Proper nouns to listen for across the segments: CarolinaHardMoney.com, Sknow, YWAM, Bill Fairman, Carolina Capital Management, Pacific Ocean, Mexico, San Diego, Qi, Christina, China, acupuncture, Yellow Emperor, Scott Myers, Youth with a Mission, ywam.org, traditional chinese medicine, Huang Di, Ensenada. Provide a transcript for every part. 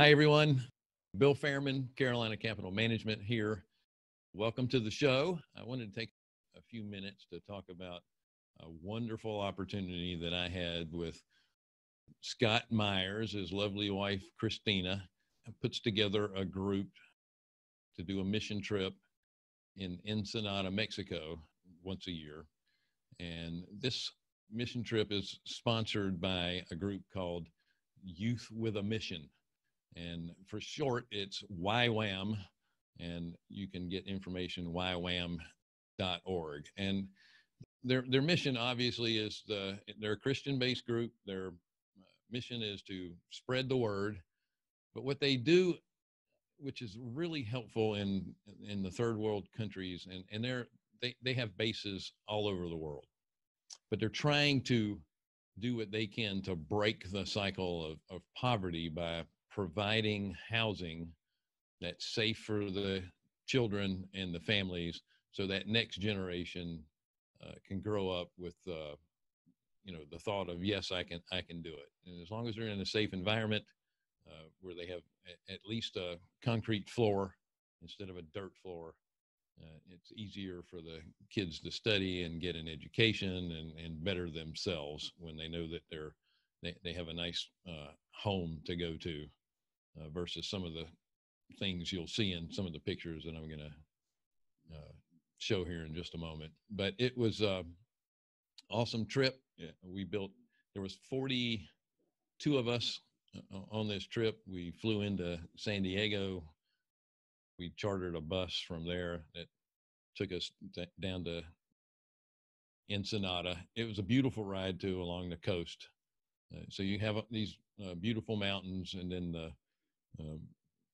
Hi, everyone. Bill Fairman, Carolina Capital Management here. Welcome to the show. I wanted to take a few minutes to talk about a wonderful opportunity that I had with Scott Myers, his lovely wife, Christina, puts together a group to do a mission trip in Ensenada, Mexico, once a year. And this mission trip is sponsored by a group called Youth with a Mission. And for short, it's YWAM, and you can get information ywam.org. And their mission, obviously, is they're a Christian-based group. Their mission is to spread the word. But what they do, which is really helpful in the third world countries, and they have bases all over the world, but they're trying to do what they can to break the cycle of poverty by providing housing that's safe for the children and the families, so that next generation can grow up with the thought of, yes, I can do it. And as long as they're in a safe environment where they have at least a concrete floor instead of a dirt floor, it's easier for the kids to study and get an education and better themselves when they know that they have a nice home to go to, versus some of the things you'll see in some of the pictures that I'm going to show here in just a moment. But it was an awesome trip. There was 42 of us on this trip. We flew into San Diego. We chartered a bus from there that took us down to Ensenada. It was a beautiful ride, too, along the coast. So you have these beautiful mountains, and then the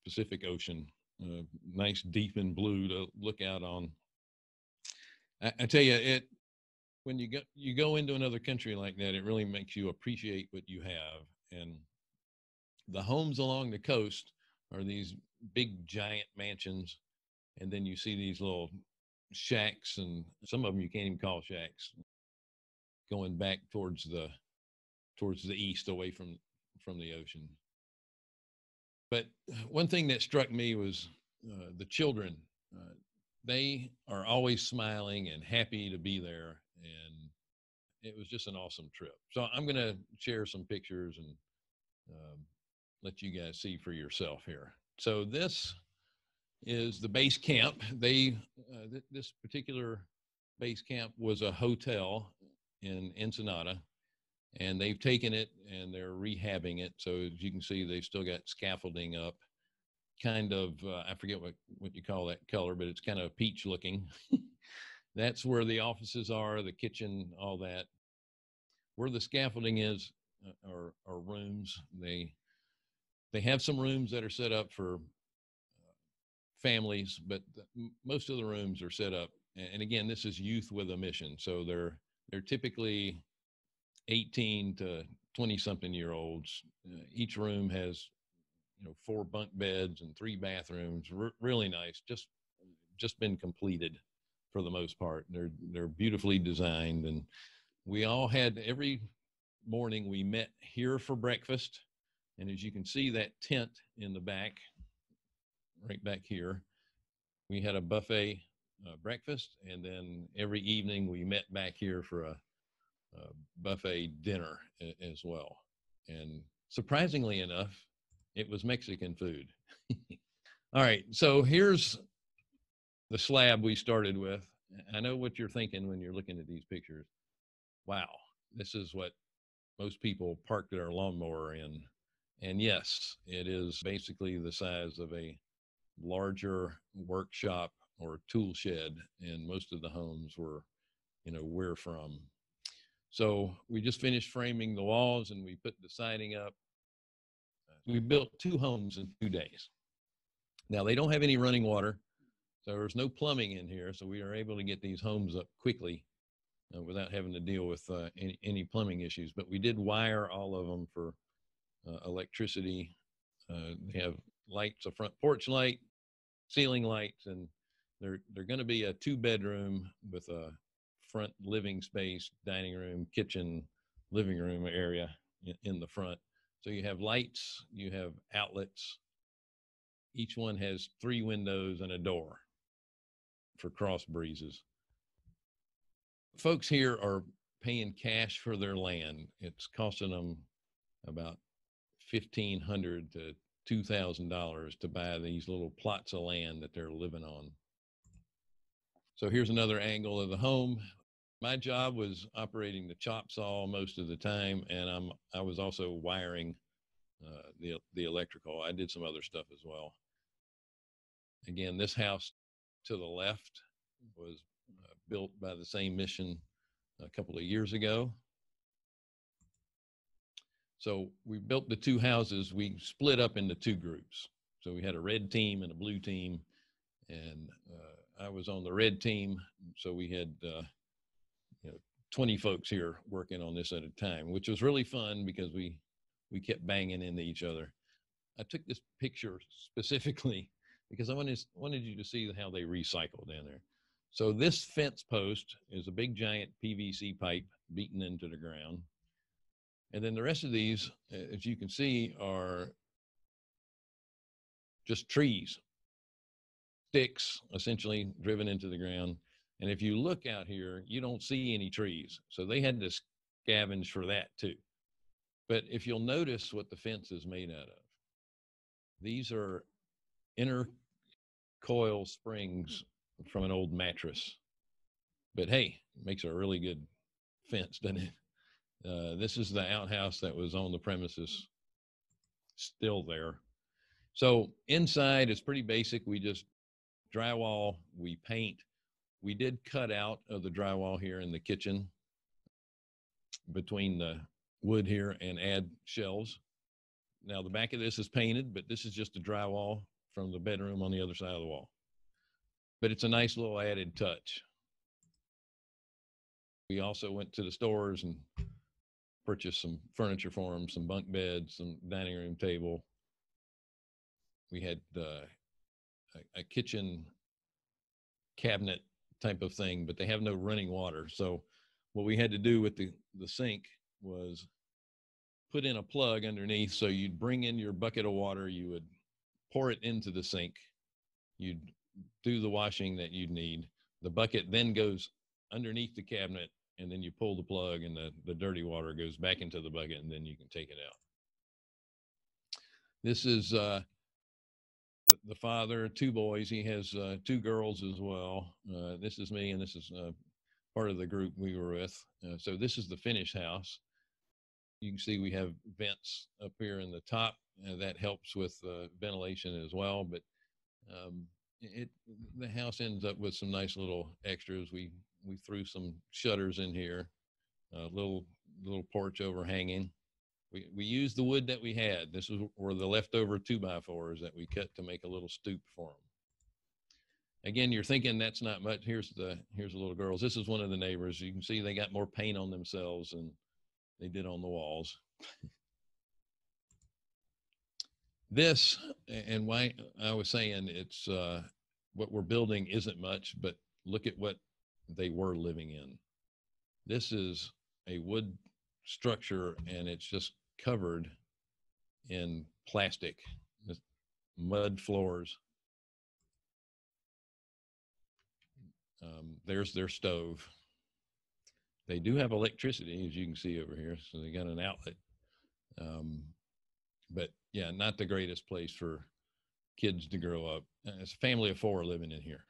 Pacific Ocean, nice deep and blue to look out on. I tell you, when you go into another country like that, it really makes you appreciate what you have. And the homes along the coast are these big giant mansions, and then you see these little shacks, and some of them you can't even call shacks, going back towards the east, away from the ocean. But one thing that struck me was the children. They are always smiling and happy to be there, and it was just an awesome trip. So I'm going to share some pictures and let you guys see for yourself here. So this is the base camp. This particular base camp was a hotel in Ensenada, and they've taken it and they're rehabbing it. So as you can see, they've still got scaffolding up, kind of, I forget what you call that color, but it's kind of peach looking. That's where the offices are, the kitchen, all that. Where the scaffolding is are rooms. They have some rooms that are set up for families, but most of the rooms are set up. And again, this is Youth with a Mission. So they're typically 18 to 20 something year olds. Each room has, 4 bunk beds and 3 bathrooms. Really nice. Just been completed for the most part. They're beautifully designed, and we all had, every morning we met here for breakfast. And as you can see, that tent in the back, right back here, we had a buffet breakfast, and then every evening we met back here for a buffet dinner as well. And surprisingly enough, it was Mexican food. All right, so here's the slab we started with. I know what you're thinking when you're looking at these pictures. Wow, this is what most people park their lawnmower in. And yes, it is basically the size of a larger workshop or tool shed, and most of the homes were, we're from. So we just finished framing the walls, and we put the siding up. We built 2 homes in 2 days. Now, they don't have any running water, so there's no plumbing in here, so we are able to get these homes up quickly without having to deal with any plumbing issues. But we did wire all of them for electricity. They have lights, a front porch light, ceiling lights, and they're going to be a 2-bedroom with a front living space, dining room, kitchen, living room area in the front. So you have lights, you have outlets. Each one has three windows and a door for cross breezes. Folks here are paying cash for their land. It's costing them about $1,500 to $2,000 to buy these little plots of land that they're living on. So here's another angle of the home. My job was operating the chop saw most of the time, and I was also wiring the electrical. I did some other stuff as well. Again, this house to the left was built by the same mission a couple of years ago. So we built the two houses. We split up into two groups. So we had a red team and a blue team, and I was on the red team. So we had 20 folks here working on this at a time, which was really fun because we kept banging into each other. I took this picture specifically because I wanted you to see how they recycled in there. So this fence post is a big giant PVC pipe beaten into the ground. And then the rest of these, as you can see, are just trees, sticks essentially driven into the ground. And if you look out here, you don't see any trees. So they had to scavenge for that too. But if you'll notice what the fence is made out of, these are inner coil springs from an old mattress. But hey, it makes a really good fence, doesn't it? This is the outhouse that was on the premises, still there. So inside it's pretty basic. We just drywall, we paint. We did cut out of the drywall here in the kitchen between the wood here and add shelves. Now the back of this is painted, but this is just a drywall from the bedroom on the other side of the wall. But it's a nice little added touch. We also went to the stores and purchased some furniture for them, some bunk beds, some dining room table. We had a kitchen cabinet type of thing, but they have no running water. So what we had to do with the sink was put in a plug underneath. So you'd bring in your bucket of water, you would pour it into the sink, you'd do the washing that you'd need. The bucket then goes underneath the cabinet, and then you pull the plug and the dirty water goes back into the bucket, and then you can take it out. This is the father, two boys. He has two girls as well. This is me, and this is part of the group we were with. So this is the finished house. You can see we have vents up here in the top, and that helps with ventilation as well. But the house ends up with some nice little extras. We threw some shutters in here, a little porch overhanging. We used the wood that we had. This were the leftover 2x4s that we cut to make a little stoop for them. Again, you're thinking that's not much. Here's the little girls. This is one of the neighbors. You can see they got more paint on themselves than they did on the walls. This, and why I was saying it's what we're building isn't much, but look at what they were living in. This is a wood structure, and it's just covered in plastic, mud floors. There's their stove. They do have electricity, as you can see over here, so they got an outlet. But yeah, not the greatest place for kids to grow up. It's a family of four living in here.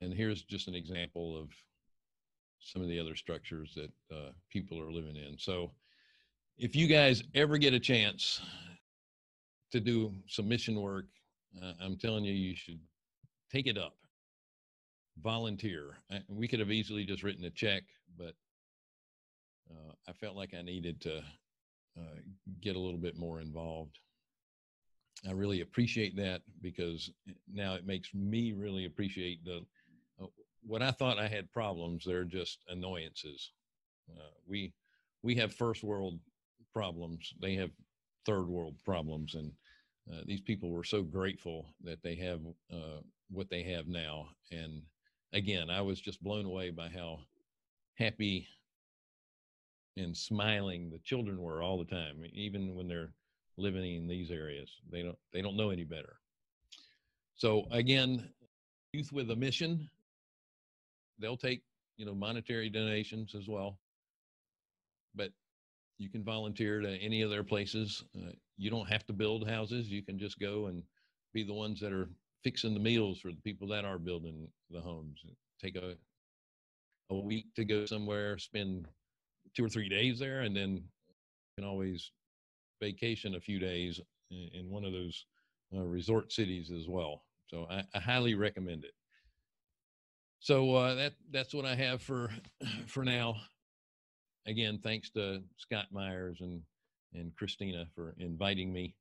And here's just an example of some of the other structures that people are living in. So if you guys ever get a chance to do some mission work, I'm telling you, you should take it up. Volunteer. We could have easily just written a check, but I felt like I needed to get a little bit more involved. I really appreciate that, because now it makes me really appreciate what I thought I had problems. They're just annoyances. We have first world problems. They have third world problems. And these people were so grateful that they have what they have now. And again, I was just blown away by how happy and smiling the children were all the time, even when they're living in these areas. They don't know any better. So again, Youth with a Mission, they'll take, monetary donations as well, but you can volunteer to any of their places. You don't have to build houses. You can just go and be the ones that are fixing the meals for the people that are building the homes. Take a week to go somewhere, spend 2 or 3 days there, and then you can always vacation a few days in one of those resort cities as well. So I highly recommend it. So that's what I have for now. Again, thanks to Scott Myers and Christina for inviting me.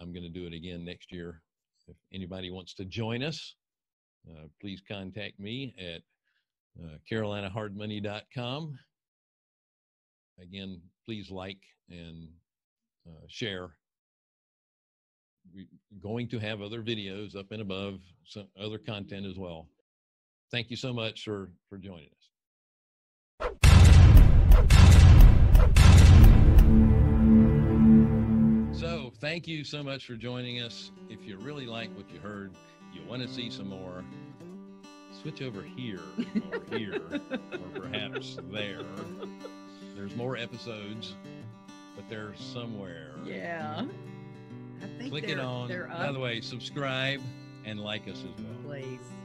I'm going to do it again next year. If anybody wants to join us, please contact me at CarolinaHardMoney.com. Again, please like and share. We're going to have other videos up and above, some other content as well. Thank you so much for joining us. So thank you so much for joining us. If you really like what you heard, you want to see some more, switch over here or here or perhaps there. There's more episodes, but they're somewhere. Yeah. I think click it on. By the way, subscribe and like us as well. Please.